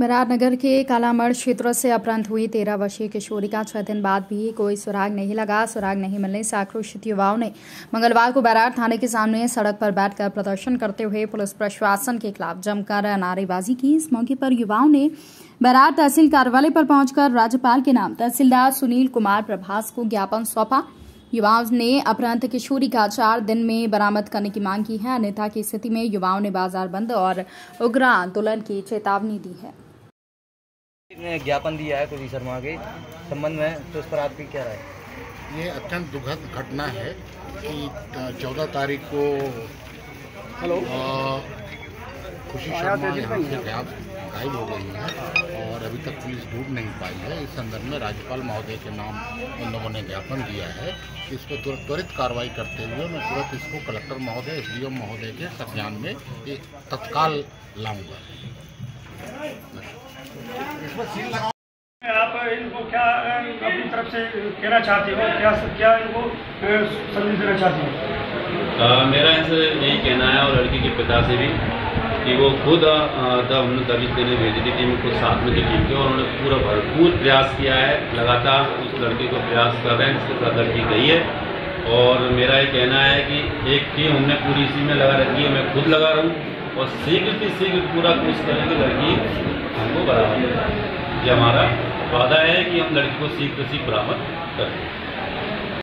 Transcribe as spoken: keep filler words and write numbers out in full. बैराट नगर के कालामढ़ क्षेत्र से अपहृत हुई तेरह वर्षीय किशोरी का छह दिन बाद भी कोई सुराग नहीं लगा। सुराग नहीं मिलने से आक्रोशित युवाओं ने मंगलवार को बैरार थाने के सामने सड़क पर बैठकर प्रदर्शन करते हुए पुलिस प्रशासन के खिलाफ जमकर नारेबाजी की। इस मौके पर युवाओं ने बैरार तहसील कार्यालय पर पहुंचकर राज्यपाल के नाम तहसीलदार सुनील कुमार प्रभास को ज्ञापन सौंपा। युवाओं ने अपहृत किशोरी का चार दिन में बरामद करने की मांग की है, अन्यथा की स्थिति में युवाओं ने बाजार बंद और उग्र आंदोलन की चेतावनी दी है। ने ज्ञापन दिया है कुल शर्मा के संबंध में, तो इस पर आपकी क्या राय? ये अत्यंत दुखद घटना है कि चौदह तारीख को खुशी शर्मा यहाँ से गायब हो गई है और अभी तक पुलिस ढूंढ नहीं पाई है। इस संदर्भ में राज्यपाल महोदय के नाम उन लोगों ने ज्ञापन दिया है। इस पर तुरंत त्वरित कार्रवाई करते हुए मैं तुरंत इसको कलेक्टर महोदय एस डी एम महोदय के संज्ञान में तत्काल लाऊंगा। आप इनको क्या अपनी तरफ से कहना चाहते हो, क्या क्या इनको संदेश देना चाहते हो? मेरा इनसे यही कहना है और लड़की के पिता से भी कि वो खुद हमने दबिश देने भेजी थी, टीम को साथ में टीम के, और उन्होंने पूरा भरपूर प्रयास किया है। लगातार उस लड़की को प्रयास कर रहे हैं, उसके साथ लड़की गई है। और मेरा ये कहना है कि एक टीम हमने पूरी इसी में लगा रखी है, मैं खुद लगा रहा हूँ और शीघ्र से शीघ्र पूरा कोशिश करेंगे लड़की हमको बरामद। ये हमारा वादा है कि हम लड़की को शीघ्र से शीघ्र बरामद करें।